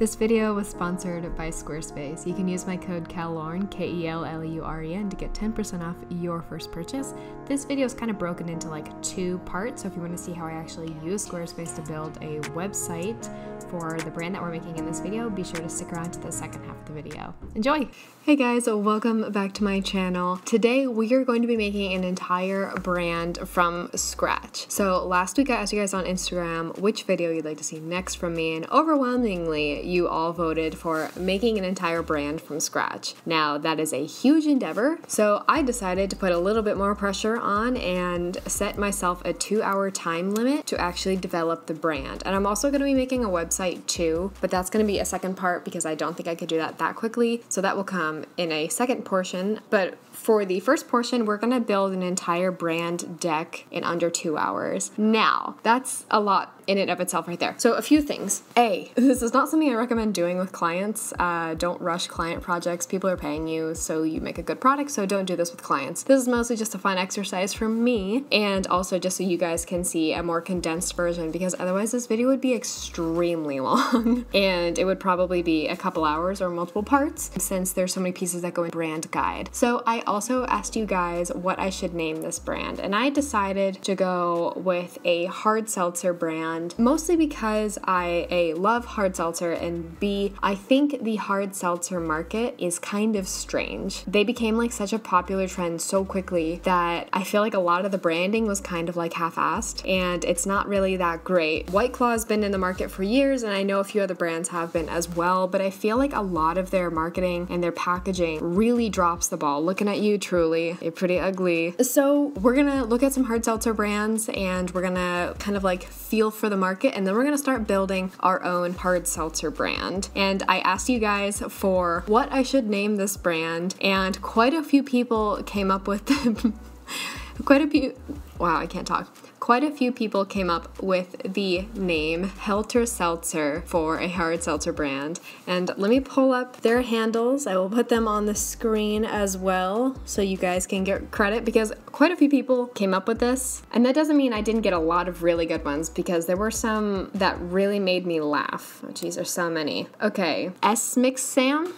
This video was sponsored by Squarespace. You can use my code KELLAUREN, KELLUREN, to get 10% off your first purchase. This video is kind of broken into like two parts, so if you want to see how I actually use Squarespace to build a website for the brand that we're making in this video, be sure to stick around to the second half of the video. Enjoy! Hey guys, welcome back to my channel. Today we are going to be making an entire brand from scratch. So last week I asked you guys on Instagram which video you'd like to see next from me, and overwhelmingly you all voted for making an entire brand from scratch. Now that is a huge endeavor, so I decided to put a little bit more pressure on and set myself a 2-hour time limit to actually develop the brand. And I'm also going to be making a website too, but that's going to be a second part because I don't think I could do that quickly, so that will come in a second portion. But for the first portion, we're going to build an entire brand deck in under 2 hours. Now, that's a lot in and of itself right there. So a few things. A, this is not something I recommend doing with clients. Don't rush client projects. People are paying you so you make a good product, so don't do this with clients. This is mostly just a fun exercise for me, and also just so you guys can see a more condensed version, because otherwise this video would be extremely long and it would probably be a couple hours or multiple parts since there's so many pieces that go in brand guide. So I also asked you guys what I should name this brand, and I decided to go with a hard seltzer brand, mostly because I A, love hard seltzer, and B, I think the hard seltzer market is kind of strange. They became like such a popular trend so quickly that I feel like a lot of the branding was kind of like half-assed and it's not really that great. White Claw has been in the market for years, and I know a few other brands have been as well, but I feel like a lot of their marketing and their packaging really drops the ball. Looking at you, Truly, you're pretty ugly. So we're gonna look at some hard seltzer brands and we're gonna kind of like feel for the market, and then we're gonna start building our own hard seltzer brand. And I asked you guys for what I should name this brand, and quite a few people came up with Quite a few people came up with the name Helter Seltzer for a hard seltzer brand. And let me pull up their handles. I will put them on the screen as well so you guys can get credit, because quite a few people came up with this. And that doesn't mean I didn't get a lot of really good ones, because there were some that really made me laugh. Oh geez, there's so many. Okay, S-Mix-Sam,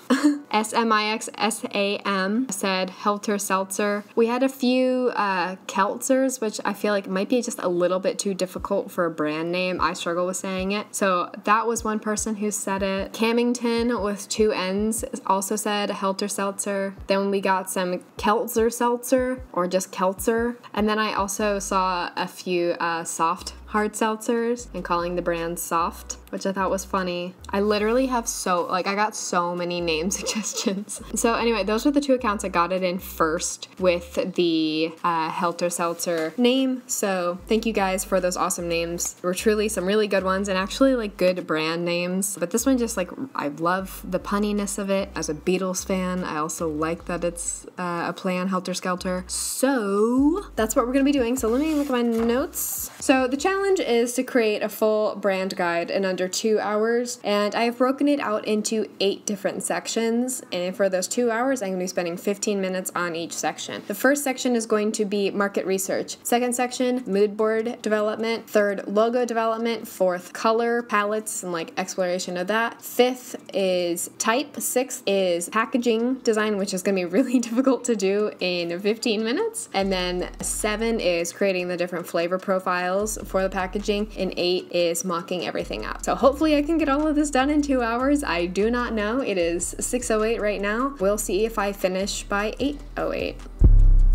S-M-I-X-S-A-M said Helter Seltzer. We had a few Keltzers, which I feel like might be just a little bit too difficult for a brand name. I struggle with saying it. So that was one person who said it. Camington with two N's also said Helter Seltzer. Then we got some Keltzer Seltzer, or just Keltzer. And then I also saw a few soft hard seltzers and calling the brand soft, which I thought was funny. I literally have I got so many name suggestions. So anyway, those were the two accounts that got it in first with the Helter Seltzer name. So thank you guys for those awesome names. There were truly some really good ones, and actually like good brand names. But this one just like, I love the punniness of it. As a Beatles fan, I also like that it's a play on Helter Skelter. So that's what we're gonna be doing. So let me look at my notes. So the challenge is to create a full brand guide in under 2 hours, and I have broken it out into 8 different sections, and for those 2 hours I'm going to be spending 15 minutes on each section. The first section is going to be market research, second section mood board development, third logo development, fourth color palettes and like exploration of that, fifth is type, sixth is packaging design, which is going to be really difficult to do in 15 minutes, and then 7 is creating the different flavor profiles for the packaging, and 8 is mocking everything up. So hopefully I can get all of this done in 2 hours. I do not know. It is 6:08 right now. We'll see if I finish by 8:08.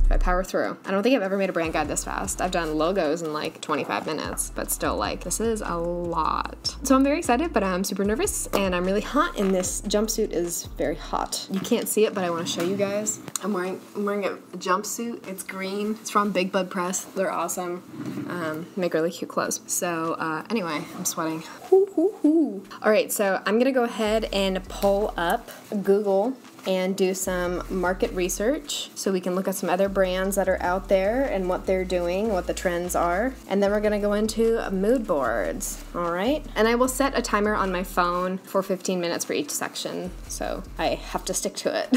If I power through. I don't think I've ever made a brand guide this fast. I've done logos in like 25 minutes, but still like, this is a lot. So I'm very excited, but I'm super nervous, and I'm really hot, and this jumpsuit is very hot. You can't see it, but I want to show you guys. I'm wearing a jumpsuit. It's green. It's from Big Bud Press. They're awesome. Make really cute clothes. So anyway, I'm sweating. All right, so I'm gonna go ahead and pull up Google and do some market research so we can look at some other brands that are out there and what they're doing, what the trends are. And then we're gonna go into mood boards, all right? And I will set a timer on my phone for 15 minutes for each section, so I have to stick to it.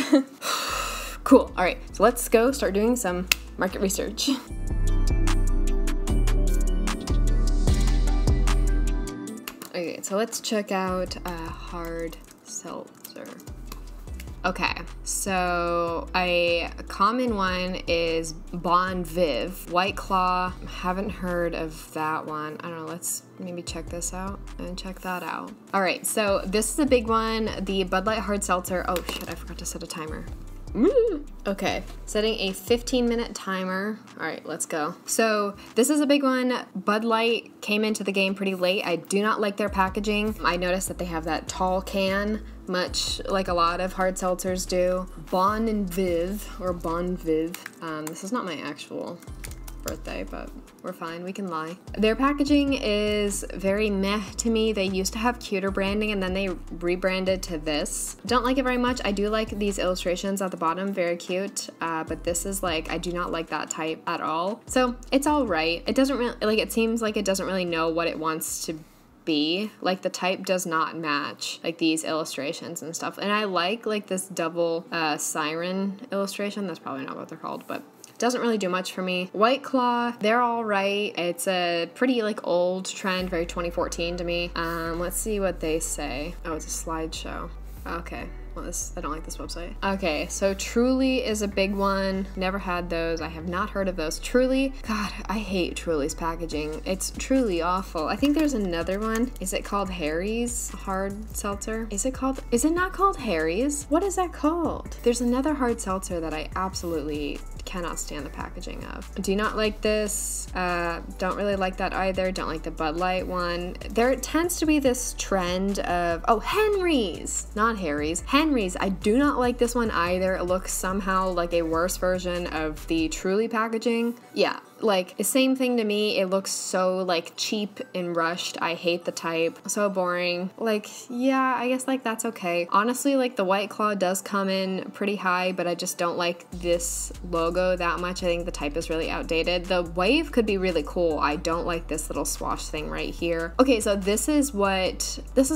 Cool, all right, so let's go start doing some market research. Okay, so let's check out Hard Seltzer. Okay, so a common one is Bon & Viv. White Claw, haven't heard of that one. I don't know, let's maybe check this out and check that out. All right, so this is a big one, the Bud Light Hard Seltzer. Oh shit, I forgot to set a timer. Okay, setting a 15-minute timer. All right, let's go. So this is a big one. Bud Light came into the game pretty late. I do not like their packaging. I noticed that they have that tall can, much like a lot of hard seltzers do. Bon & Viv, or Bon & Viv. This is not my actual birthday, but we're fine, we can lie. Their packaging is very meh to me. They used to have cuter branding and then they rebranded to this. Don't like it very much. I do like these illustrations at the bottom, very cute, but this is like, I do not like that type at all. So it's all right. It doesn't really, like, it seems like it doesn't really know what it wants to be. Like, the type does not match, like, these illustrations and stuff. And I like this double siren illustration. That's probably not what they're called, but doesn't really do much for me. White Claw, they're all right. It's a pretty like old trend, very 2014 to me. Let's see what they say. Oh, it's a slideshow. Okay, well this, I don't like this website. Okay, so Truly is a big one. Never had those, I have not heard of those. Truly, God, I hate Truly's packaging. It's truly awful. I think there's another one. Is it called Harry's Hard Seltzer? Is it not called Harry's? What is that called? There's another hard seltzer that I absolutely cannot stand the packaging of. Do not like this. Don't really like that either. Don't like the Bud Light one. There tends to be this trend of, oh, Henry's, not Harry's. Henry's, I do not like this one either. It looks somehow like a worse version of the Truly packaging. Yeah, like the same thing to me. It looks so like cheap and rushed. I hate the type, so boring. Like, yeah, I guess like that's okay. Honestly, like the White Claw does come in pretty high, but I just don't like this logo that much. I think the type is really outdated. The wave could be really cool. I don't like this little swash thing right here. Okay, so this is why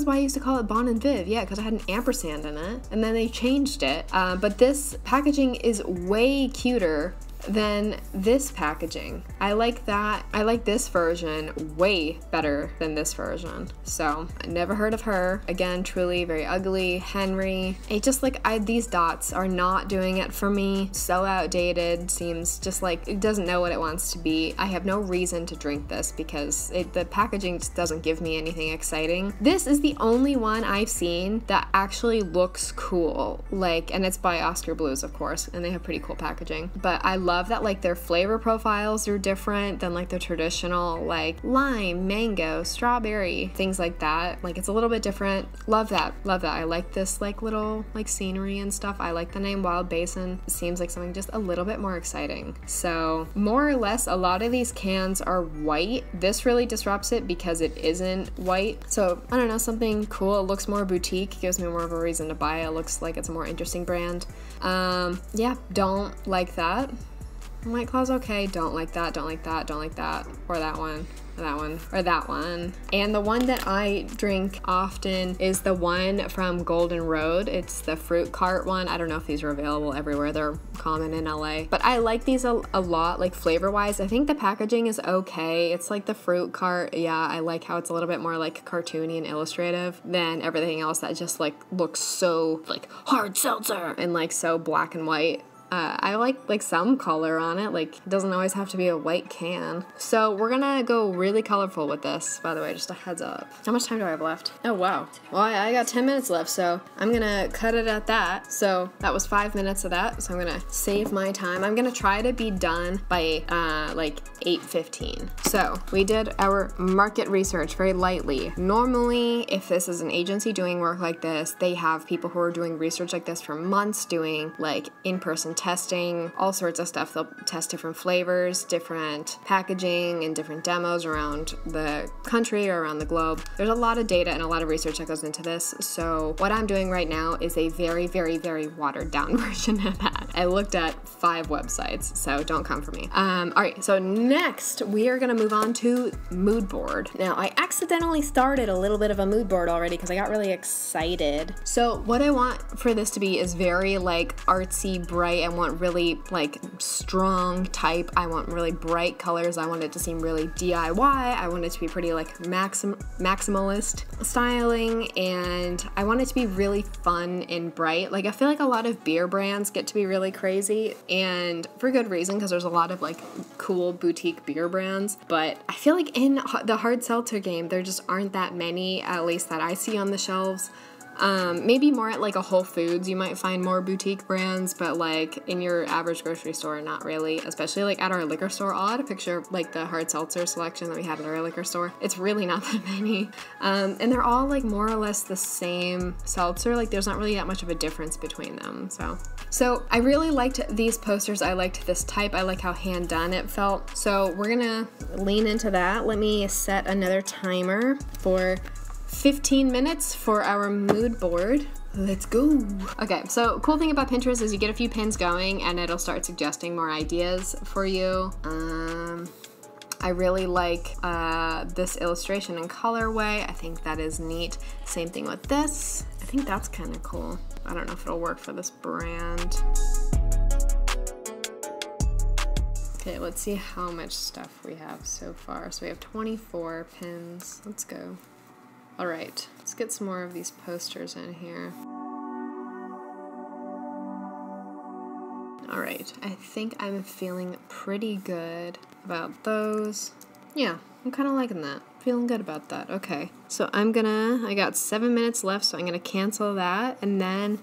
I used to call it Bon & Viv. Yeah, because I had an ampersand in it and then they changed it. But this packaging is way cuter than this packaging. I like that. I like this version way better than this version. So I never heard of her. Again, Truly, very ugly. Henry, it just like, these dots are not doing it for me. So outdated, seems just like, it doesn't know what it wants to be. I have no reason to drink this because the packaging just doesn't give me anything exciting. This is the only one I've seen that actually looks cool. Like, and it's by Oscar Blues, of course, and they have pretty cool packaging. But I love that like their flavor profiles are different than like the traditional like lime, mango, strawberry, things like that. Like it's a little bit different. Love that, love that. I like this like little like scenery and stuff. I like the name Wild Basin. It seems like something just a little bit more exciting. So more or less a lot of these cans are white. This really disrupts it because it isn't white. So I don't know, something cool. It looks more boutique. It gives me more of a reason to buy. It looks like it's a more interesting brand. Yeah, don't like that. White Claw's okay, don't like that, don't like that, don't like that, or that one, or that one, or that one. And the one that I drink often is the one from Golden Road. It's the fruit cart one. I don't know if these are available everywhere. They're common in LA. But I like these a lot, like flavor-wise. I think the packaging is okay. It's like the fruit cart. Yeah, I like how it's a little bit more like cartoony and illustrative than everything else that just like looks so like hard seltzer and like so black and white. I like some color on it. Like, it doesn't always have to be a white can. So we're gonna go really colorful with this, by the way, just a heads up. How much time do I have left? Oh, wow. Well, I got 10 minutes left, so I'm gonna cut it at that. So that was 5 minutes of that, so I'm gonna save my time. I'm gonna try to be done by like 8:15. So we did our market research very lightly. Normally, if this is an agency doing work like this, they have people who are doing research like this for months doing like in-person testing, all sorts of stuff. They'll test different flavors, different packaging, and different demos around the country or around the globe. There's a lot of data and a lot of research that goes into this. So what I'm doing right now is a very, very, very watered down version of that. I looked at 5 websites, so don't come for me. All right, so next we are gonna move on to mood board. Now I accidentally started a little bit of a mood board already because I got really excited. So what I want for this to be is very like artsy, bright, I want really like strong type, I want really bright colors, I want it to seem really DIY, I want it to be pretty like maximalist styling, and I want it to be really fun and bright. Like I feel like a lot of beer brands get to be really crazy, and for good reason, because there's a lot of like cool boutique beer brands, but I feel like in the hard seltzer game there just aren't that many, at least that I see on the shelves. Maybe more at like a Whole Foods you might find more boutique brands, but like in your average grocery store, not really. Especially like at our liquor store, I'll add a picture of like the hard seltzer selection that we had at our liquor store. It's really not that many, and they're all like more or less the same seltzer. Like there's not really that much of a difference between them. So I really liked these posters. I liked this type. I like how hand done it felt. So we're gonna lean into that. Let me set another timer for 15 minutes for our mood board. Let's go. Okay, so cool thing about Pinterest is you get a few pins going and it'll start suggesting more ideas for you. I really like this illustration and colorway. I think that is neat. Same thing with this. I think that's kind of cool. I don't know if it'll work for this brand. Okay, let's see how much stuff we have so far. So we have 24 pins. Let's go. All right, let's get some more of these posters in here. All right, I think I'm feeling pretty good about those. Yeah, I'm kind of liking that. Feeling good about that. Okay, so I got 7 minutes left, so I'm gonna cancel that, and then,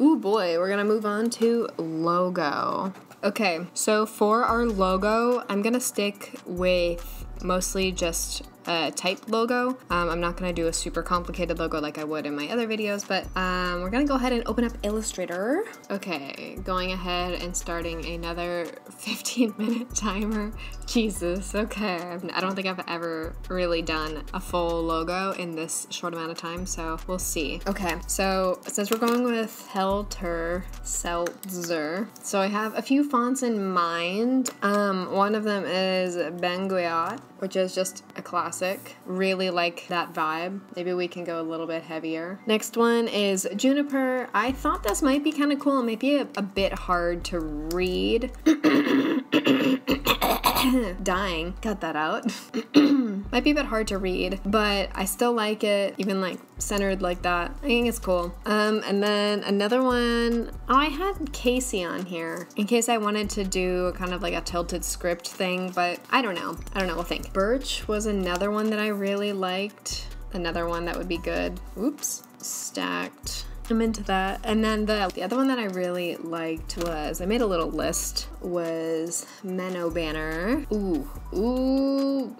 ooh boy, we're gonna move on to logo. Okay, so for our logo, I'm gonna stick with mostly just type logo. I'm not gonna do a super complicated logo like I would in my other videos, but we're gonna go ahead and open up Illustrator. Okay, going ahead and starting another 15-minute timer. Jesus, okay. I don't think I've ever really done a full logo in this short amount of time, so we'll see. Okay, so since we're going with Helter Seltzer, so I have a few fonts in mind. One of them is Benguiat, which is just a classic. Really like that vibe. Maybe we can go a little bit heavier. Next one is Juniper. I thought this might be kind of cool. It might be a bit hard to read. Dying. Cut that out. Might be a bit hard to read, but I still like it, even like centered like that. I think it's cool. And then another one, oh, I had Casey on here in case I wanted to do kind of like a tilted script thing, but I don't know, we'll think. Birch was another one that I really liked. Another one that would be good. Oops, stacked. I'm into that. And then the other one that I really liked was, I made a little list, was Meno Banner. Ooh.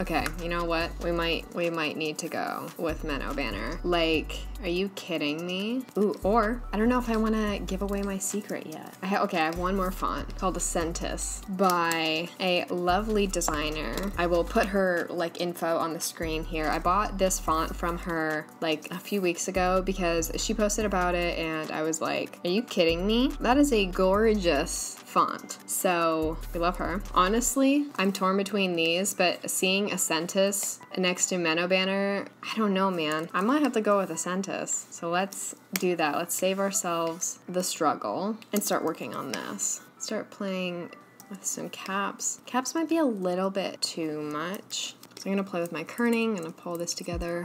Okay, you know what? We might need to go with Meno Banner. Like, are you kidding me? Ooh, or I don't know if I want to give away my secret yet. I have one more font called Ascentus by a lovely designer. I will put her like info on the screen here. I bought this font from her like a few weeks ago because she posted about it and I was like, are you kidding me? That is a gorgeous font. So we love her. Honestly, I'm torn between these, but seeing Ascentus next to Meno Banner, I don't know, man. I might have to go with Ascentus. So let's do that. Let's save ourselves the struggle and start working on this. Start playing with some caps. Caps might be a little bit too much. So I'm gonna play with my kerning. I'm gonna pull this together.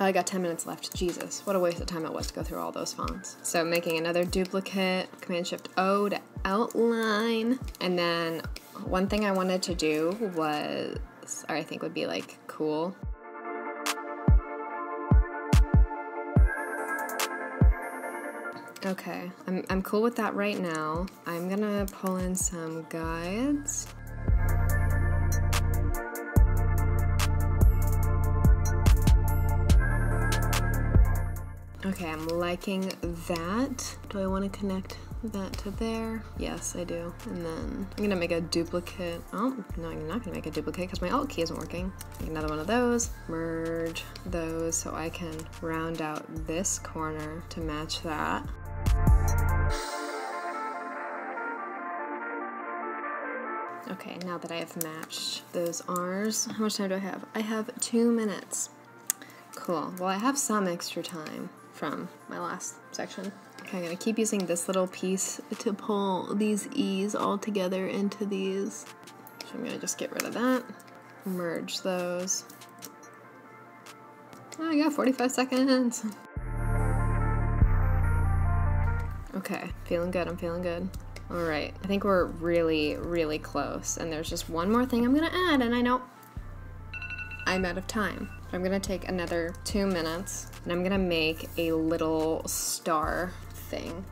I got 10 minutes left. Jesus, what a waste of time it was to go through all those fonts. So making another duplicate, Command-Shift-O to outline. And then one thing I wanted to do was, or I think would be like cool. Okay, I'm cool with that right now. I'm gonna pull in some guides. Okay, I'm liking that. Do I want to connect that to there? Yes, I do. And then I'm gonna make a duplicate. Oh, no, I'm not gonna make a duplicate because my alt key isn't working. Make another one of those, merge those so I can round out this corner to match that. Okay, now that I have matched those R's, how much time do I have? I have 2 minutes. Cool, well I have some extra time. from my last section. Okay, I'm gonna keep using this little piece to pull these E's all together into these. So I'm gonna just get rid of that, merge those. Oh, I got 45 seconds. Okay, feeling good, I'm feeling good. All right, I think we're really, really close. And there's just one more thing I'm gonna add, and I know I'm out of time. I'm gonna take another 2 minutes and I'm gonna make a little star thing.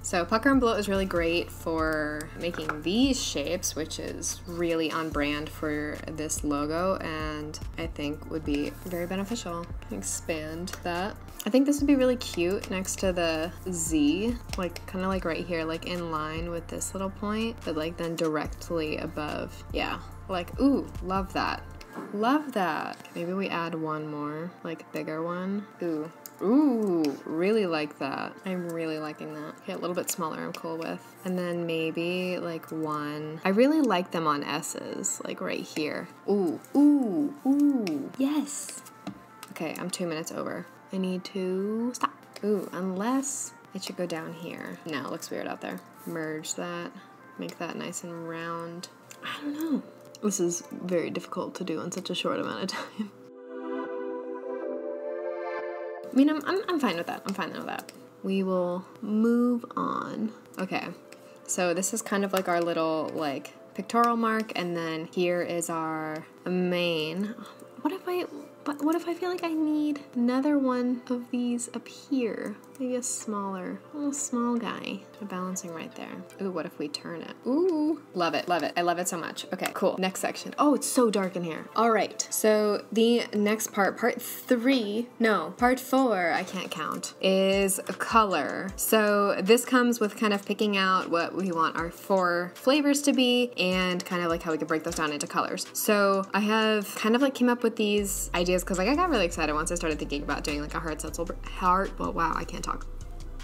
So pucker and bloat is really great for making these shapes, which is really on brand for this logo and I think would be very beneficial. Expand that. I think this would be really cute next to the Z, like kind of like right here, like in line with this little point, but like then directly above. Yeah, like, ooh, love that. Love that. Maybe we add one more, like bigger one. Ooh. Ooh, really like that. I'm really liking that. Okay, a little bit smaller I'm cool with. And then maybe like one. I really like them on S's, like right here. Ooh, ooh, ooh, yes. Okay, I'm 2 minutes over. I need to stop. Ooh, unless it should go down here. No, it looks weird out there. Merge that, make that nice and round. I don't know. This is very difficult to do in such a short amount of time. I mean, I'm fine with that. I'm fine with that. We will move on. Okay, so this is kind of like our little like pictorial mark, and then here is our main. What if I feel like I need another one of these up here? Maybe a smaller, little small guy. A balancing right there. Ooh, what if we turn it? Ooh, love it, love it. I love it so much. Okay, cool. Next section. Oh, it's so dark in here. All right, so the next part, part four, I can't count, is color. So this comes with kind of picking out what we want our four flavors to be and kind of like how we could break those down into colors. So I have kind of like came up with these ideas because like I got really excited once I started thinking about doing like a hard seltzer, well, wow, I can't talk.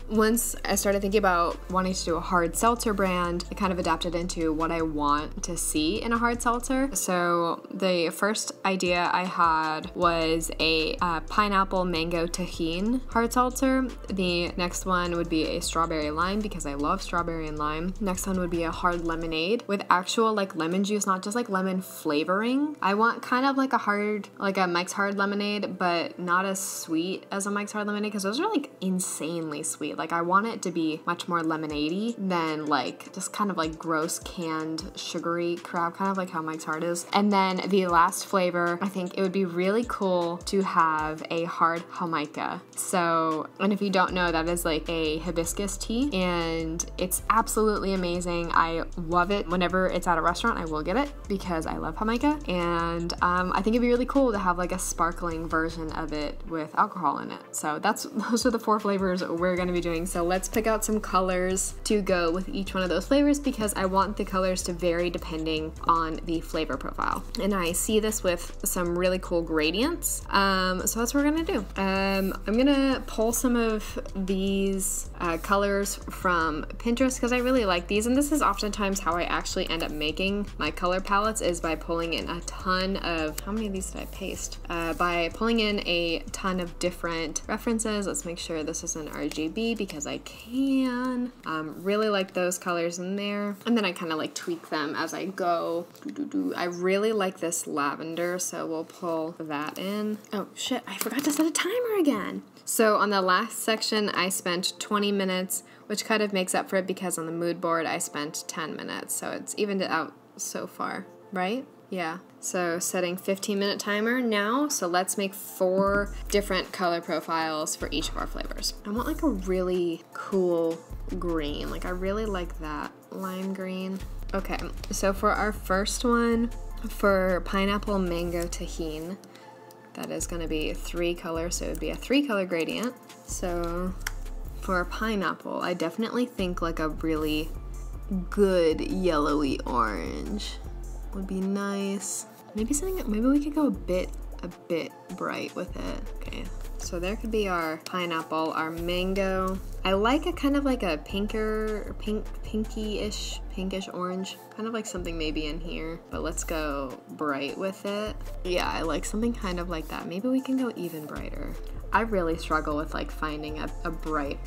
Once I started thinking about wanting to do a hard seltzer brand, I kind of adapted into what I want to see in a hard seltzer. So the first idea I had was a pineapple mango tahine hard seltzer. The next one would be a strawberry lime because I love strawberry and lime. Next one would be a hard lemonade with actual like lemon juice, not just like lemon flavoring. I want kind of like a hard, like a Mike's Hard Lemonade, but not as sweet as a Mike's Hard Lemonade because those are like insanely sweet. Like I want it to be much more lemonade-y than like just kind of like gross canned sugary crap, kind of like how Mike's Hard is. And then the last flavor, I think it would be really cool to have a hard Jamaica. So, and if you don't know, that is like a hibiscus tea and it's absolutely amazing. I love it. Whenever it's at a restaurant, I will get it because I love Jamaica. And I think it'd be really cool to have like a sparkling version of it with alcohol in it. So those are the four flavors we're gonna be doing. So let's pick out some colors to go with each one of those flavors because I want the colors to vary depending on the flavor profile. And I see this with some really cool gradients. So that's what we're gonna do. I'm gonna pull some of these colors from Pinterest because I really like these, and this is oftentimes how I actually end up making my color palettes, is by pulling in a ton of, how many of these did I paste? By pulling in a ton of different references. Let's make sure this is an RGB because I can. Really like those colors in there. And then I kind of like tweak them as I go. I really like this lavender, so we'll pull that in. Oh shit, I forgot to set a timer again. So on the last section, I spent 20 minutes, which kind of makes up for it because on the mood board, I spent 10 minutes. So it's evened it out so far, right? Yeah, so setting 15-minute timer now. So let's make 4 different color profiles for each of our flavors. I want like a really cool green. Like I really like that lime green. Okay, so for our first one, for pineapple mango tahine, that is gonna be 3 colors, so it would be a 3-color gradient. So for pineapple, I definitely think like a really good yellowy orange would be nice. Maybe we could go a bit bright with it. Okay, So there could be our pineapple, our mango. I like a kind of like a pinker, pinky-ish, pinkish orange, kind of like something maybe in here, but let's go bright with it. Yeah, I like something kind of like that. Maybe we can go even brighter. I really struggle with like finding a bright,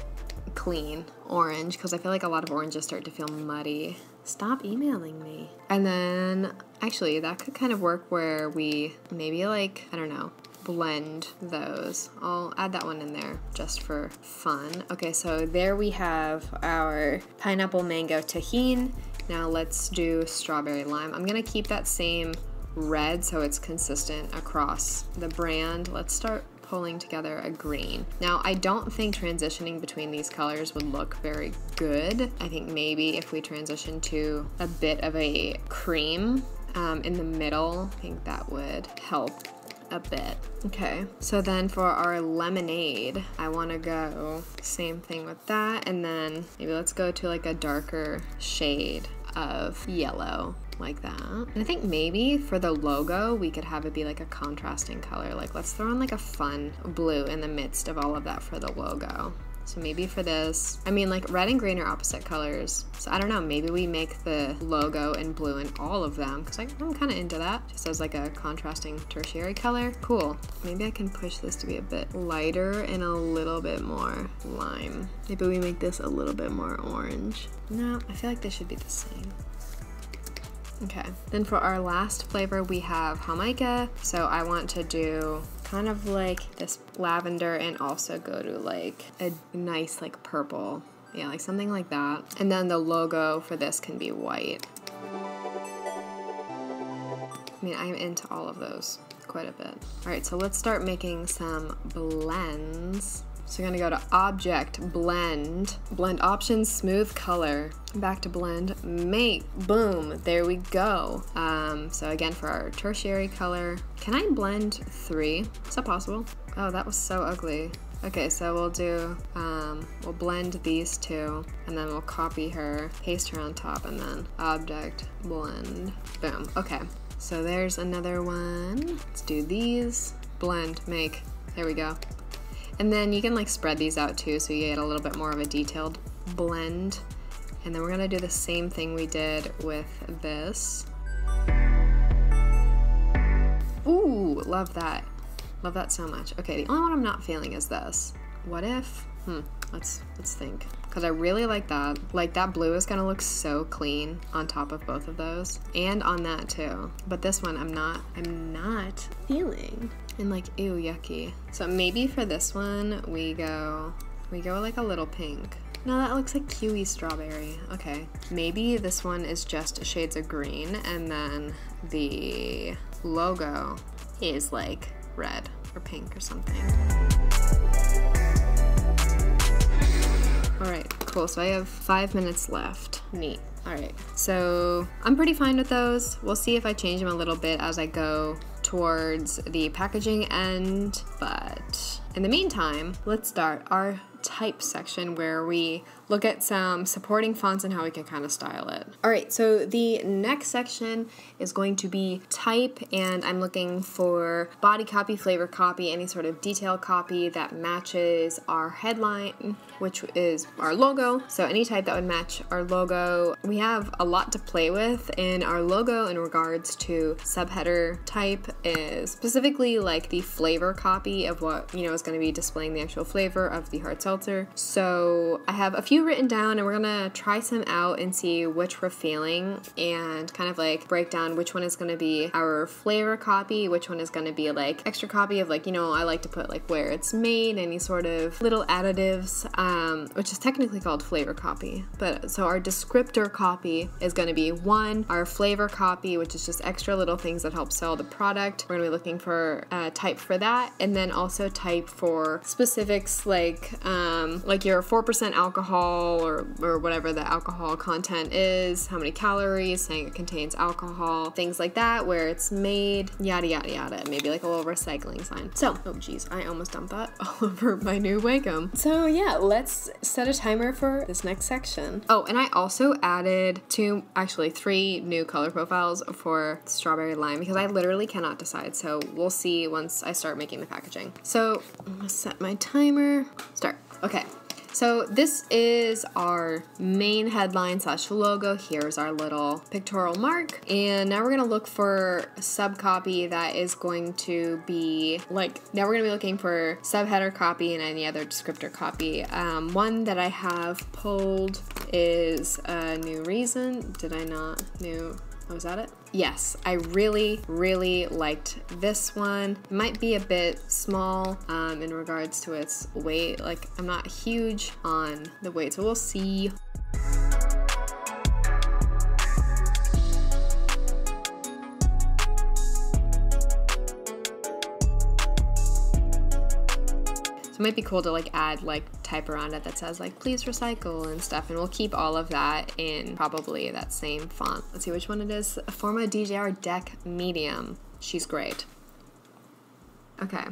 clean orange because I feel like a lot of oranges start to feel muddy. Stop emailing me. And then actually that could kind of work where we maybe like, I don't know, blend those. I'll add that one in there just for fun. Okay, so there we have our pineapple mango tahini. Now let's do strawberry lime. I'm gonna keep that same red so it's consistent across the brand. Let's start pulling together a green. Now, I don't think transitioning between these colors would look very good. I think maybe if we transition to a bit of a cream in the middle, I think that would help a bit. Okay, so then for our lemonade, I want to go same thing with that, and then maybe let's go to like a darker shade of yellow like that. And I think maybe for the logo we could have it be like a contrasting color. Like let's throw in like a fun blue in the midst of all of that for the logo. So maybe for this, I mean like red and green are opposite colors. So I don't know, maybe we make the logo in blue in all of them because I'm kind of into that. Just as like a contrasting tertiary color. Cool. Maybe I can push this to be a bit lighter and a little bit more lime. Maybe we make this a little bit more orange. No, I feel like they should be the same. Okay, then for our last flavor, we have Jamaica. So I want to do kind of like this lavender and also go to like a nice like purple. Yeah, like something like that. And then the logo for this can be white. I mean, I'm into all of those quite a bit. All right, so let's start making some blends. So we're gonna go to object, blend, blend options, smooth color, back to blend, make, boom, there we go. So again, for our tertiary color, can I blend 3? Is that possible? Oh, that was so ugly. Okay, so we'll do, we'll blend these two, and then we'll copy her, paste her on top, and then object, blend, boom, okay. So there's another one. Let's do these, blend, make, there we go. And then you can like spread these out too so you get a little bit more of a detailed blend. And then we're gonna do the same thing we did with this. Ooh, love that. Love that so much. Okay, the only one I'm not feeling is this. What if, let's think. Cause I really like that. Like that blue is gonna look so clean on top of both of those and on that too. But this one I'm not feeling. And like, ew, yucky. So maybe for this one, we go like a little pink. No, that looks like kiwi strawberry. Okay, maybe this one is just shades of green and then the logo is like red or pink or something. All right, cool, so I have 5 minutes left. Neat. All right, so I'm pretty fine with those. We'll see if I change them a little bit as I go towards the packaging end, but in the meantime, let's start our type section where we look at some supporting fonts and how we can kind of style it. All right, so the next section is going to be type, and I'm looking for body copy, flavor copy, any sort of detail copy that matches our headline, which is our logo. So any type that would match our logo. We have a lot to play with in our logo in regards to subheader type, is specifically like the flavor copy of what, you know, is going to be displaying the actual flavor of the hard seltzer. So I have a few written down and we're gonna try some out and see which we're feeling and kind of like break down which one is gonna be our flavor copy, which one is gonna be like extra copy of like, you know, I like to put like where it's made, any sort of little additives, which is technically called flavor copy. But so our descriptor copy is gonna be 1, our flavor copy, which is just extra little things that help sell the product. We're gonna be looking for type for that, and then also type for specifics like like your 4% alcohol or whatever the alcohol content is, how many calories, saying it contains alcohol, things like that, where it's made, yada, yada, yada. Maybe like a little recycling sign. So, oh geez, I almost dumped that all over my new Wacom. So yeah, let's set a timer for this next section. Oh, and I also added actually three new color profiles for strawberry lime because I literally cannot decide. So we'll see once I start making the packaging. So I'm gonna set my timer, start, okay. So this is our main headline slash logo. Here's our little pictorial mark. And now we're gonna look for a sub copy that is going to be like, now we're gonna be looking for subheader copy and any other descriptor copy. One that I have pulled is a new reason. Did I not know? Was that it? Yes, I really, really liked this one. It might be a bit small in regards to its weight. Like, I'm not huge on the weight, so we'll see. It might be cool to like add like type around it that says like please recycle and stuff, and we'll keep all of that in probably that same font. Let's see which one it is. Forma DJR Deck Medium. She's great. Okay.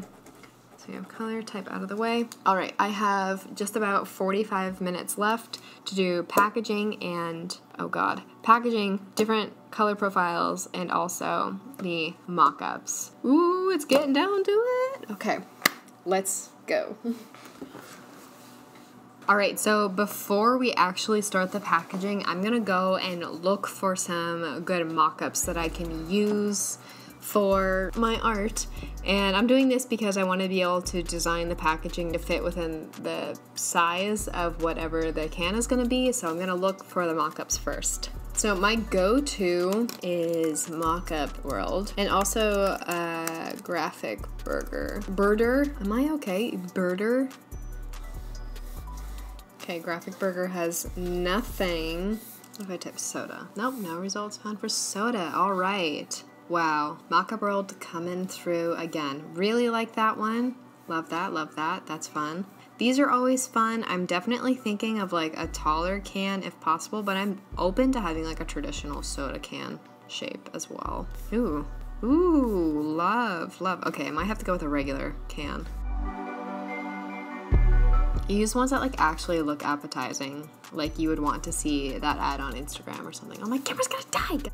We have color type out of the way. All right, I have just about 45 minutes left to do packaging and, oh God, packaging, different color profiles, and also the mock-ups. Ooh, it's getting down to it. Okay, let's go. All right, so before we actually start the packaging, I'm gonna go and look for some good mock-ups that I can use for my art. And I'm doing this because I want to be able to design the packaging to fit within the size of whatever the can is gonna be, so I'm gonna look for the mock-ups first. So my go-to is Mockup World, and also Graphic Burger. Birder, am I okay? Birder? Okay, Graphic Burger has nothing. What if I type soda? Nope, no results found for soda, all right. Wow, Mockup World coming through again. Really like that one, love that, that's fun. These are always fun. I'm definitely thinking of like a taller can if possible, but I'm open to having like a traditional soda can shape as well. Ooh, ooh, love, love. Okay, I might have to go with a regular can. Use ones that like actually look appetizing, like you would want to see that ad on Instagram or something. Oh, my camera's gonna die. God damn it.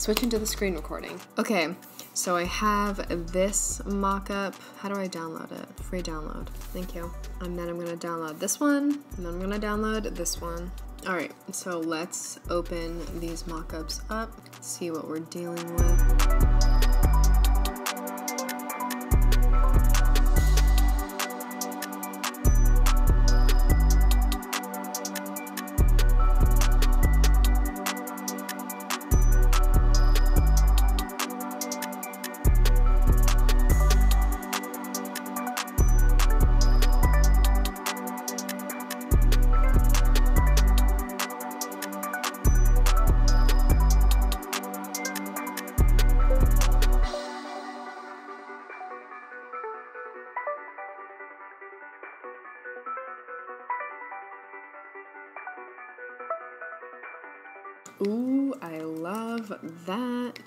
Switching to the screen recording. Okay, so I have this mock-up. How do I download it? Free download, thank you. And then I'm gonna download this one, and then I'm gonna download this one. All right, so let's open these mock-ups up, see what we're dealing with. Ooh, I love that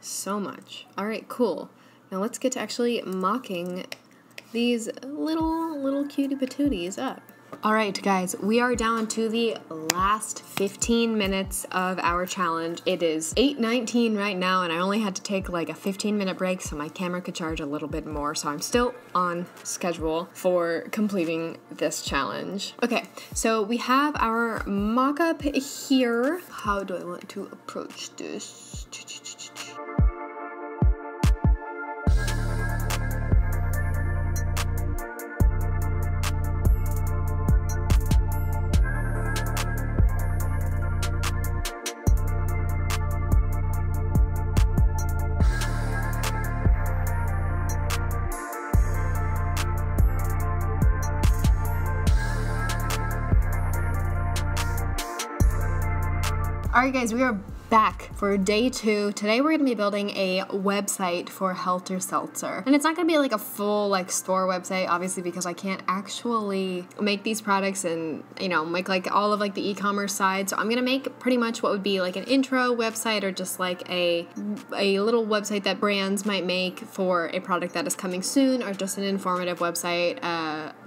so much. All right, cool. Now let's get to actually mocking these little cutie patooties up. All right, guys, we are down to the last 15 minutes of our challenge. It is 8:19 right now, and I only had to take like a 15-minute break so my camera could charge a little bit more, so I'm still on schedule for completing this challenge. Okay, so we have our mock-up here. How do I want to approach this? All right, guys, we are back for day two. Today we're gonna be building a website for Helter Seltzer. And it's not gonna be like a full like store website, obviously, because I can't actually make these products and, you know, make like all of like the e-commerce side. So I'm gonna make pretty much what would be like an intro website or just like a little website that brands might make for a product that is coming soon, or just an informative website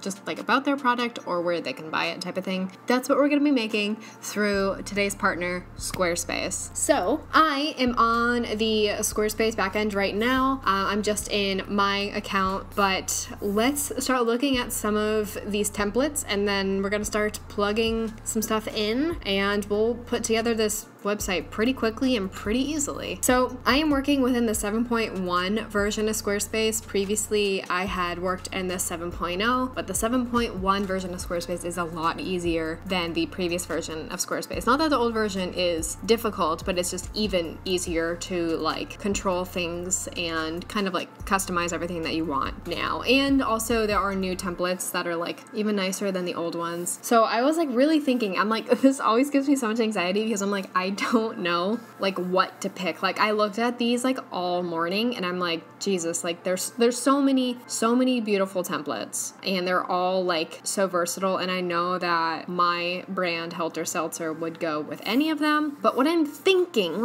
just like about their product or where they can buy it type of thing. That's what we're gonna be making through today's partner, Squarespace. So I am on the Squarespace backend right now. I'm just in my account, but let's start looking at some of these templates and then we're gonna start plugging some stuff in and we'll put together this website pretty quickly and pretty easily. So I am working within the 7.1 version of Squarespace. Previously, I had worked in the 7.0, but the 7.1 version of Squarespace is a lot easier than the previous version of Squarespace. Not that the old version is difficult, but it's just even easier to like control things and kind of like customize everything that you want now. And also there are new templates that are like even nicer than the old ones. So I was like really thinking, I'm like, this always gives me so much anxiety because I'm like, I don't know like what to pick. Like I looked at these like all morning and I'm like, Jesus, like there's so many beautiful templates and they're all like so versatile, and I know that my brand Helter Seltzer would go with any of them, but what I'm thinking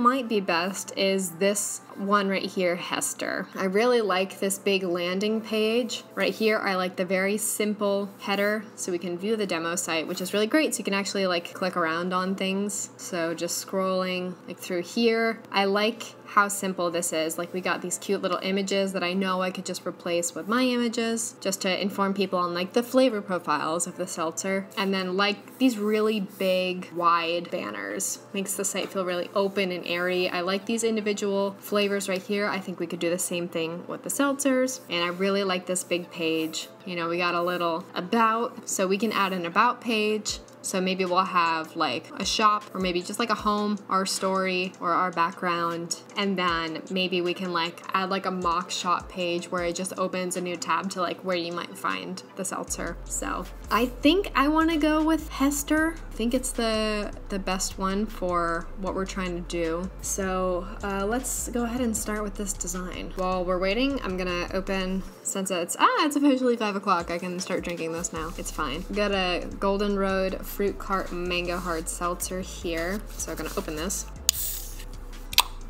might be best is this one right here, Hester. I really like this big landing page right here. I like the very simple header so we can view the demo site, which is really great, so you can actually like click around on things. So just scrolling like through here, I like how simple this is. Like we got these cute little images that I know I could just replace with my images just to inform people on like the flavor profiles of the seltzer. And then like these really big wide banners makes the site feel really open and airy. I like these individual flavors right here. I think we could do the same thing with the seltzers. And I really like this big page. You know, we got a little about, so we can add an about page. So maybe we'll have like a shop or maybe just like a home, our story or our background. And then maybe we can like add like a mock shop page where it just opens a new tab to like where you might find the seltzer. So I think I want to go with Hester. I think it's the best one for what we're trying to do. So let's go ahead and start with this design. While we're waiting, I'm gonna open, since it's officially 5 o'clock, I can start drinking this now. It's fine. Got a Golden Road Fruit Cart Mango Hard Seltzer here. So I'm gonna open this.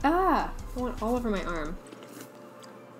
Ah, I want all over my arm.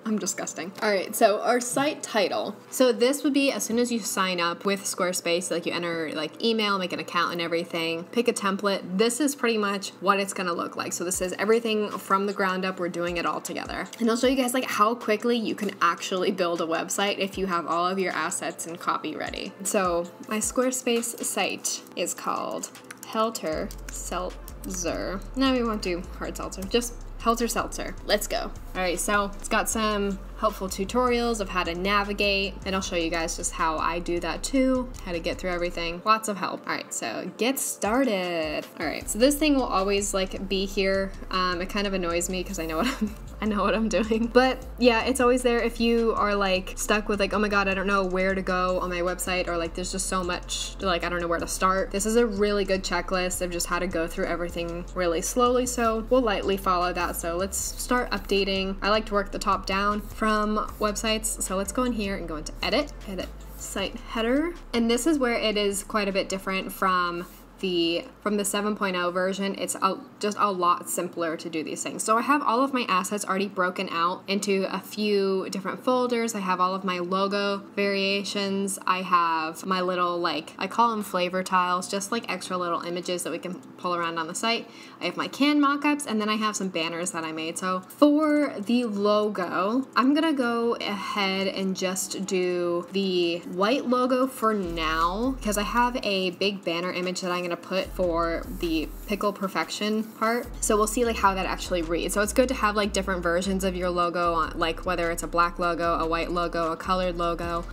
I'm disgusting. All right, so our site title. So this would be as soon as you sign up with Squarespace, like you enter like email, make an account and everything, pick a template. This is pretty much what it's gonna look like. So this is everything from the ground up. We're doing it all together. And I'll show you guys like how quickly you can actually build a website if you have all of your assets and copy ready. So my Squarespace site is called Helter Seltzer. No, we won't do hard seltzer, just Helter Seltzer. Let's go. All right, so it's got some helpful tutorials of how to navigate, and I'll show you guys just how I do that too, how to get through everything. Lots of help. All right, so get started. All right, so this thing will always like be here. It kind of annoys me because I know what I'm doing. But yeah, it's always there if you are like stuck with like, oh my God, I don't know where to go on my website, or like there's just so much, like I don't know where to start. This is a really good checklist of just how to go through everything really slowly. So we'll lightly follow that. So let's start updating. I like to work the top down from websites. So let's go in here and go into edit, edit site header. And this is where it is quite a bit different from the 7.0 version. It's just a lot simpler to do these things. So I have all of my assets already broken out into a few different folders. I have all of my logo variations. I have my little, like, I call them flavor tiles, just like extra little images that we can pull around on the site. I have my can mock-ups, and then I have some banners that I made. So for the logo, I'm gonna go ahead and just do the white logo for now, because I have a big banner image that I'm gonna to put for the pickle perfection part. So we'll see like how that actually reads. So it's good to have like different versions of your logo on, like whether it's a black logo, a white logo, a colored logo,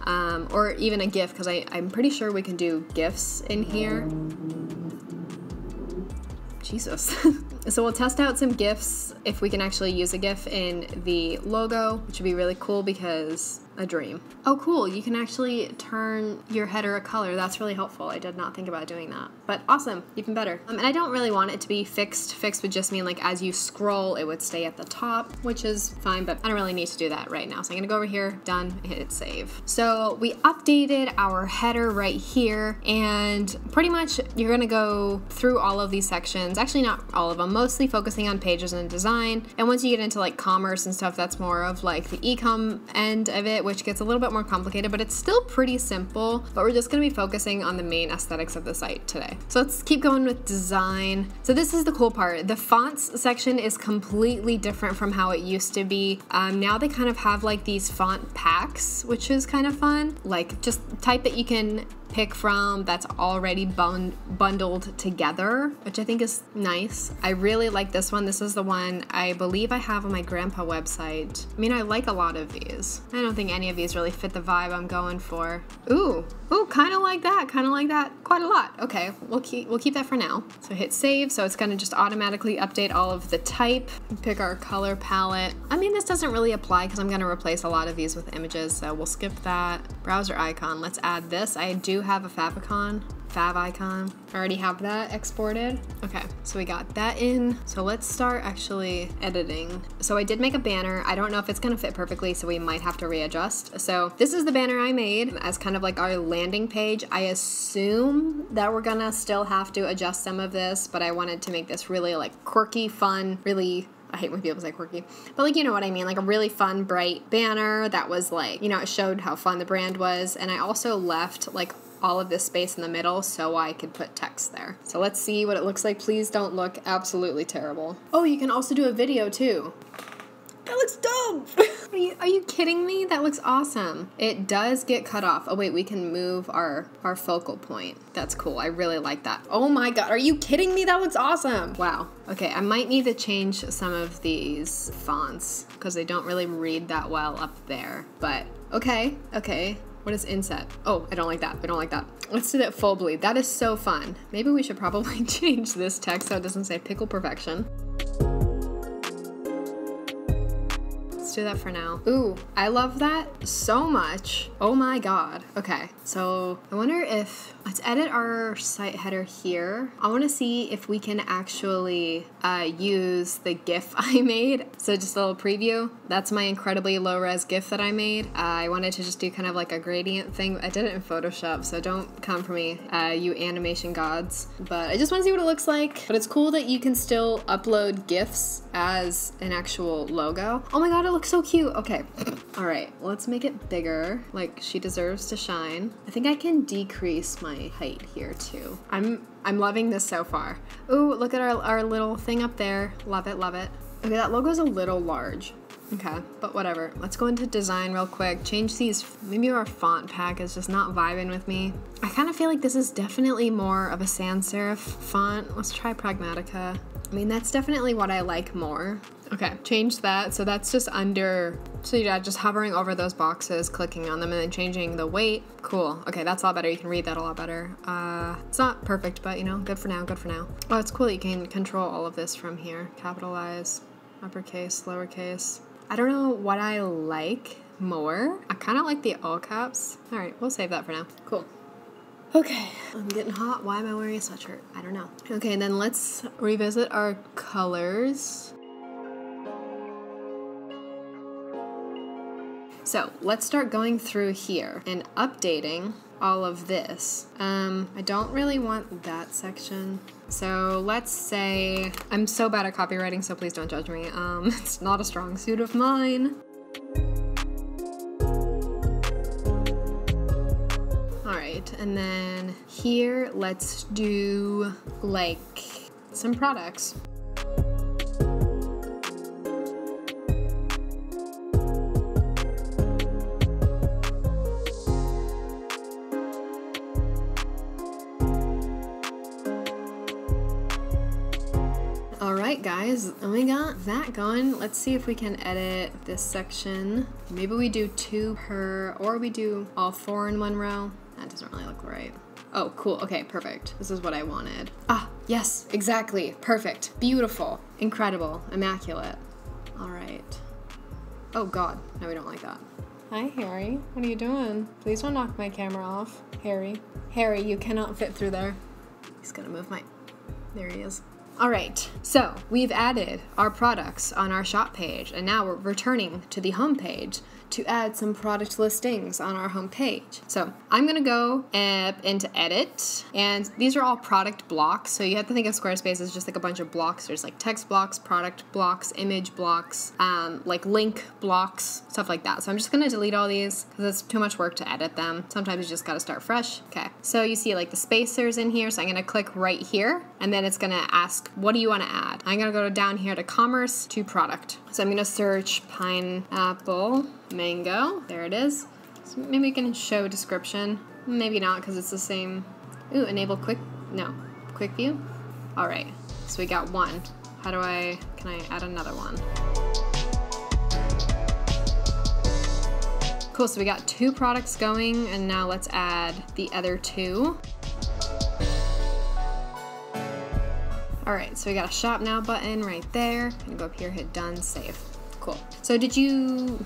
or even a GIF, because I'm pretty sure we can do GIFs in here. Jesus. So we'll test out some GIFs, if we can actually use a GIF in the logo, which would be really cool because a dream. Oh cool, you can actually turn your header a color. That's really helpful. I did not think about doing that, but awesome, even better. And I don't really want it to be fixed. Fixed would just mean like as you scroll, it would stay at the top, which is fine, but I don't really need to do that right now. So I'm gonna go over here, done, hit save. So we updated our header right here, and pretty much you're gonna go through all of these sections, actually not all of them, mostly focusing on pages and design. And once you get into like commerce and stuff, that's more of like the e-com end of it, which gets a little bit more complicated, but it's still pretty simple. But we're just gonna be focusing on the main aesthetics of the site today. So let's keep going with design. So this is the cool part. The fonts section is completely different from how it used to be. Now they kind of have like these font packs, which is kind of fun. Like just type that you can pick from that's already bundled together, which I think is nice. I really like this one. This is the one I believe I have on my grandpa website. I mean, I like a lot of these. I don't think any of these really fit the vibe I'm going for. Ooh, kind of like that quite a lot. Okay, we'll keep that for now. So hit save, so it's gonna just automatically update all of the type, pick our color palette. I mean, this doesn't really apply because I'm gonna replace a lot of these with images, so we'll skip that. Browser icon, let's add this. I do have a fav icon. I already have that exported. Okay, so we got that in. So let's start actually editing. So I did make a banner. I don't know if it's gonna fit perfectly, so we might have to readjust. So this is the banner I made as kind of like our landing page. I assume that we're gonna still have to adjust some of this, but I wanted to make this really like quirky, fun, really, I hate when people say quirky, but like, you know what I mean? Like a really fun, bright banner that was like, you know, it showed how fun the brand was. And I also left like all of this space in the middle so I could put text there. So let's see what it looks like. Please don't look absolutely terrible. Oh, you can also do a video too. That looks dope. Are you kidding me? That looks awesome. It does get cut off. Oh wait, we can move our focal point. That's cool. I really like that. Oh my God, are you kidding me? That looks awesome. Wow. Okay, I might need to change some of these fonts because they don't really read that well up there, but okay. What is inset? Oh, I don't like that. I don't like that. Let's do that full bleed. That is so fun. Maybe we should probably change this text so it doesn't say pickle perfection. Let's do that for now. Ooh, I love that so much. Oh my God. Okay, so I wonder if, let's edit our site header here. I wanna see if we can actually use the GIF I made. So just a little preview. That's my incredibly low res GIF that I made. I wanted to just do kind of like a gradient thing. I did it in Photoshop, so don't come for me, you animation gods. But I just wanna see what it looks like. But it's cool that you can still upload GIFs as an actual logo. Oh my God, it looks so cute. Okay, all right, let's make it bigger. Like she deserves to shine. I think I can decrease my height here too. I'm loving this so far. Ooh, look at our little thing up there. Love it, love it. Okay, that logo's a little large. Okay, but whatever. Let's go into design real quick. Change these. Maybe our font pack is just not vibing with me. I kind of feel like this is definitely more of a sans serif font. Let's try Pragmatica. I mean, that's definitely what I like more. Okay, change that. So that's just under, so yeah, just hovering over those boxes, clicking on them, and then changing the weight. Cool, okay, that's a lot better. You can read that a lot better. It's not perfect, but you know, good for now, good for now. Oh, it's cool that you can control all of this from here. Capitalize, uppercase, lowercase. I don't know what I like more. I kind of like the all caps. All right, we'll save that for now. Cool. Okay, I'm getting hot. Why am I wearing a sweatshirt? I don't know. Okay, and then let's revisit our colors. So let's start going through here and updating all of this. I don't really want that section. So let's say, I'm so bad at copywriting, so please don't judge me. It's not a strong suit of mine. All right, and then here, let's do like some products. Guys, and we got that going. Let's see if we can edit this section. Maybe we do two per, or we do all four in one row. That doesn't really look right. Oh, cool. Okay, perfect. This is what I wanted. Ah, Yes, exactly. Perfect. Beautiful. Incredible. Immaculate. All right. Oh, God. No, we don't like that. Hi, Harry. What are you doing? Please don't knock my camera off. Harry. Harry, you cannot fit through there. He's gonna move my... There he is. All right, so we've added our products on our shop page, and now we're returning to the home page to add some product listings on our home page. So I'm gonna go into edit, and these are all product blocks. So you have to think of Squarespace as just like a bunch of blocks. There's like text blocks, product blocks, image blocks, like link blocks, stuff like that. So I'm just gonna delete all these because it's too much work to edit them. Sometimes you just gotta start fresh. Okay, so you see like the spacers in here. So I'm gonna click right here, and then it's gonna ask, what do you want to add? I'm going to go down here to commerce to product. So I'm going to search pineapple mango. There it is. So maybe we can show description. Maybe not because it's the same. Ooh, enable quick, no, quick view. All right. So we got one. How do I, can I add another one? Cool. So we got two products going, and now let's add the other two. All right, so we got a shop now button right there. I'm gonna go up here, hit done, save. Cool. So did you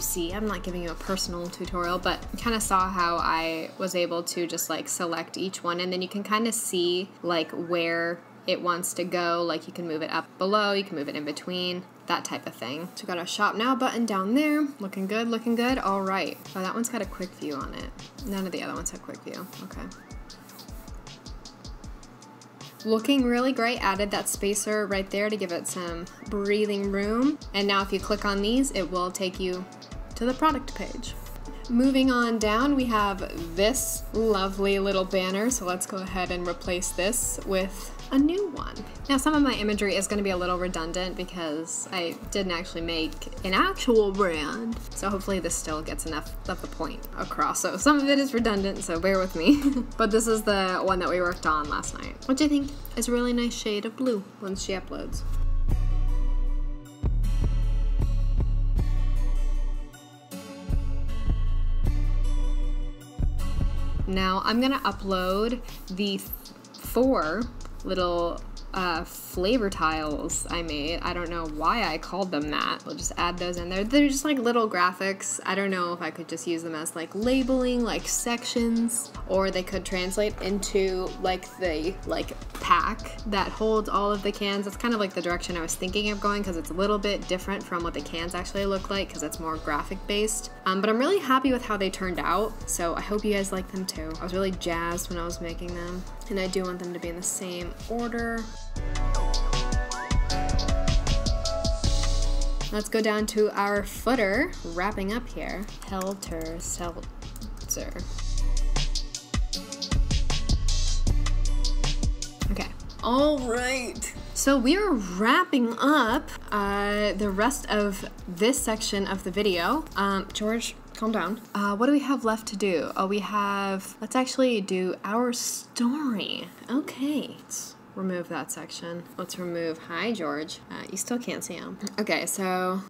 see, I'm not giving you a personal tutorial, but you kind of saw how I was able to just like select each one, and then you can kind of see like where it wants to go. Like you can move it up below, you can move it in between, that type of thing. So we got our shop now button down there. Looking good, looking good. All right. Oh, that one's got a quick view on it. None of the other ones have quick view, okay. Looking really great. Added that spacer right there to give it some breathing room. And now if you click on these, it will take you to the product page. Moving on down, we have this lovely little banner. So let's go ahead and replace this with a new one. Now some of my imagery is going to be a little redundant because I didn't actually make an actual brand. So hopefully this still gets enough of the point across. So some of it is redundant, so bear with me. But this is the one that we worked on last night, which I think is a really nice shade of blue once she uploads. Now I'm gonna upload the 4 little flavor tiles I made. I don't know why I called them that. We'll just add those in there. They're just like little graphics. I don't know if I could just use them as like labeling, like sections, or they could translate into like the pack that holds all of the cans. That's kind of like the direction I was thinking of going because it's a little bit different from what the cans actually look like because it's more graphic based. But I'm really happy with how they turned out. So I hope you guys like them too. I was really jazzed when I was making them, and I do want them to be in the same order. Let's go down to our footer, wrapping up here. Helter Seltzer. Okay, all right. So we are wrapping up the rest of this section of the video. George, calm down. What do we have left to do? Oh, we have, let's actually do our story. Okay. Remove that section. Let's remove, hi George. You still can't see him. Okay, so.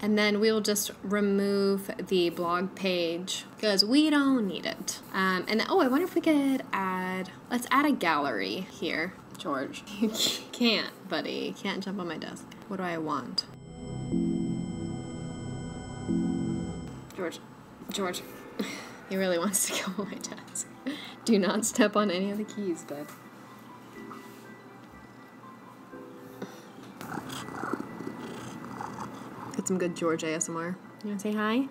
And then we'll just remove the blog page because we don't need it. And oh, I wonder if we could add, let's add a gallery here. George, you can't, buddy. You can't jump on my desk. What do I want? George, George. He really wants to kill my desk. Do not step on any of the keys, bud. Get some good George ASMR. You wanna say hi?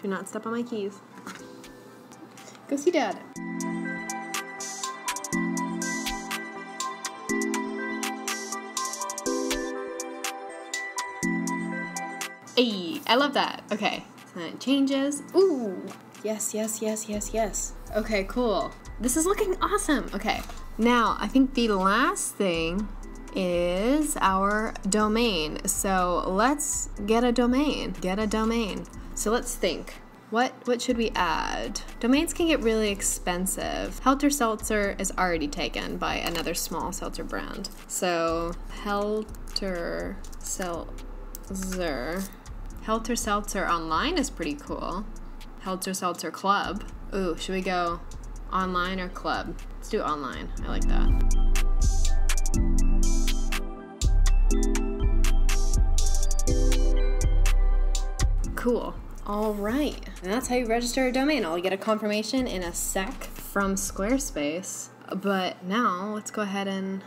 Do not step on my keys. Go see Dad. Hey, I love that. Okay, so it changes. Ooh. Yes, yes, yes, yes, yes. Okay, cool. This is looking awesome. Okay, now I think the last thing is our domain. So let's get a domain, So let's think. What should we add? Domains can get really expensive. Helter Seltzer is already taken by another small seltzer brand. So Helter Seltzer. Helter Seltzer online is pretty cool. Helter Seltzer Club. Ooh, should we go online or club? Let's do online. I like that. Cool. All right. And that's how you register a domain. I'll get a confirmation in a sec from Squarespace. But now let's go ahead and...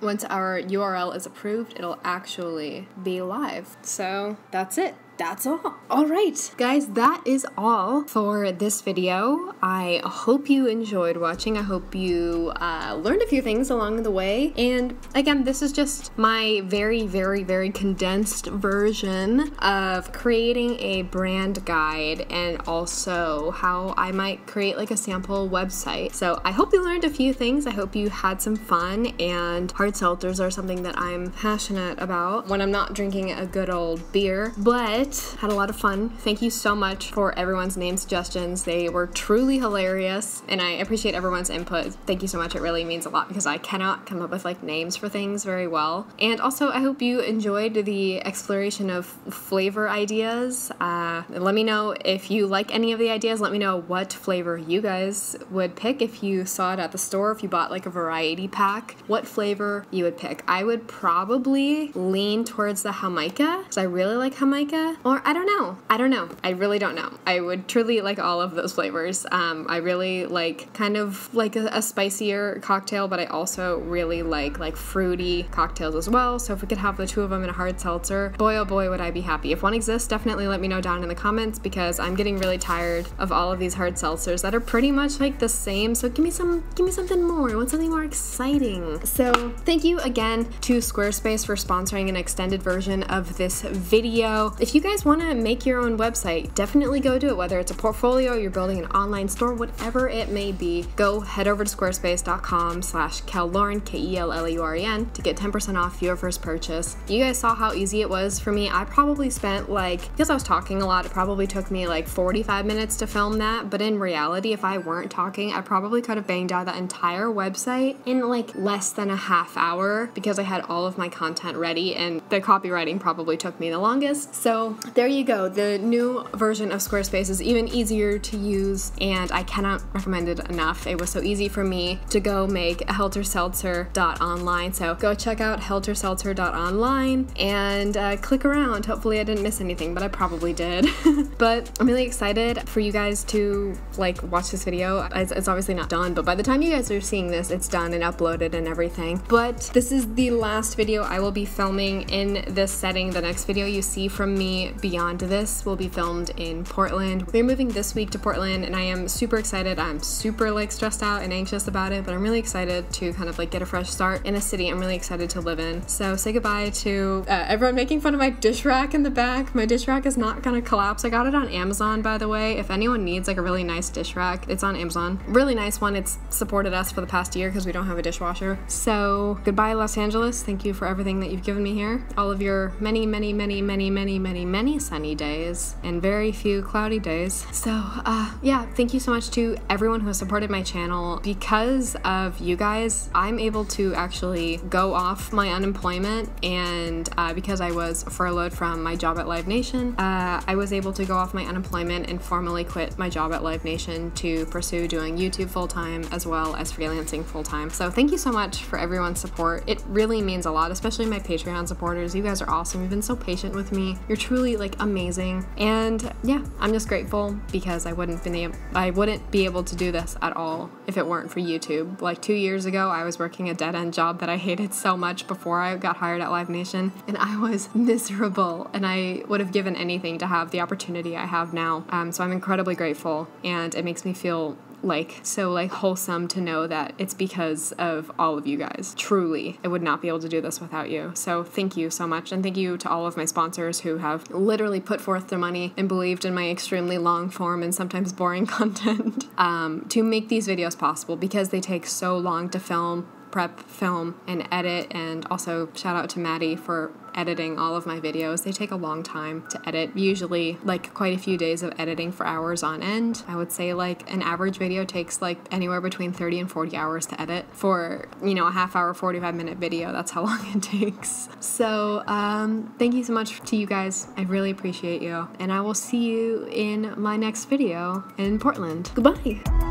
Once our URL is approved, it'll actually be live. So that's it. That's all. All right, guys, that is all for this video. I hope you enjoyed watching. I hope you learned a few things along the way. And again, this is just my very, very, very condensed version of creating a brand guide and also how I might create like a sample website. So I hope you learned a few things. I hope you had some fun, and hard seltzers are something that I'm passionate about when I'm not drinking a good old beer, but had a lot of fun. Thank you so much for everyone's name suggestions. They were truly hilarious, and I appreciate everyone's input. Thank you so much. It really means a lot because I cannot come up with like names for things very well. And also, I hope you enjoyed the exploration of flavor ideas. Let me know if you like any of the ideas. Let me know what flavor you guys would pick if you saw it at the store, if you bought like a variety pack, what flavor you would pick. I would probably lean towards the Jamaica because I really like Jamaica. Or I don't know. I don't know. I really don't know. I would truly like all of those flavors. I really like kind of like a spicier cocktail, but I also really like fruity cocktails as well. So if we could have the two of them in a hard seltzer, boy oh boy would I be happy. If one exists, definitely let me know down in the comments, because I'm getting really tired of all of these hard seltzers that are pretty much like the same. So give me something more. I want something more exciting. So thank you again to Squarespace for sponsoring an extended version of this video. If you guys want to make your own website, definitely go do it, whether it's a portfolio, you're building an online store, whatever it may be. Go head over to squarespace.com/kellauren, K-E-L-L-A-U-R-E-N, to get 10% off your first purchase. You guys saw how easy it was for me. I probably spent like, because I was talking a lot, it probably took me like 45 minutes to film that, but in reality, if I weren't talking, I probably could have banged out that entire website in like less than a half hour, because I had all of my content ready, and the copywriting probably took me the longest. So there you go. The new version of Squarespace is even easier to use, and I cannot recommend it enough. It was so easy for me to go make a helterseltzer.online. So go check out helterseltzer.online and click around. Hopefully I didn't miss anything, but I probably did. But I'm really excited for you guys to like watch this video. It's obviously not done, but by the time you guys are seeing this, it's done and uploaded and everything. But this is the last video I will be filming in this setting. The next video you see from me beyond this will be filmed in Portland. We're moving this week to Portland, and I am super excited. I'm super like stressed out and anxious about it, but I'm really excited to kind of like get a fresh start in a city I'm really excited to live in. So say goodbye to everyone making fun of my dish rack in the back. My dish rack is not gonna collapse. I got it on Amazon, by the way. If anyone needs like a really nice dish rack, it's on Amazon. Really nice one. It's supported us for the past year because we don't have a dishwasher. So goodbye, Los Angeles. Thank you for everything that you've given me here. All of your many, many, many, many, many, many sunny days and very few cloudy days. So yeah, thank you so much to everyone who has supported my channel. Because of you guys, I'm able to actually go off my unemployment, and because I was furloughed from my job at Live Nation, I was able to go off my unemployment and formally quit my job at Live Nation to pursue doing YouTube full-time as well as freelancing full-time. So thank you so much for everyone's support. It really means a lot, especially my Patreon supporters. You guys are awesome. You've been so patient with me. You're truly like amazing, and yeah, I'm just grateful, because I wouldn't be able to do this at all if it weren't for YouTube. Like 2 years ago, I was working a dead-end job that I hated so much before I got hired at Live Nation, and I was miserable, and I would have given anything to have the opportunity I have now. So I'm incredibly grateful, and it makes me feel like so like wholesome to know that it's because of all of you guys. Truly, I would not be able to do this without you. So thank you so much, and thank you to all of my sponsors who have literally put forth their money and believed in my extremely long form and sometimes boring content to make these videos possible, because they take so long to film. prep, film, and edit. And also shout out to Maddie for editing all of my videos. They take a long time to edit, usually like quite a few days of editing for hours on end. I would say like an average video takes like anywhere between 30 and 40 hours to edit for, you know, a half hour, 45-minute video. That's how long it takes. So thank you so much to you guys. I really appreciate you. And I will see you in my next video in Portland. Goodbye.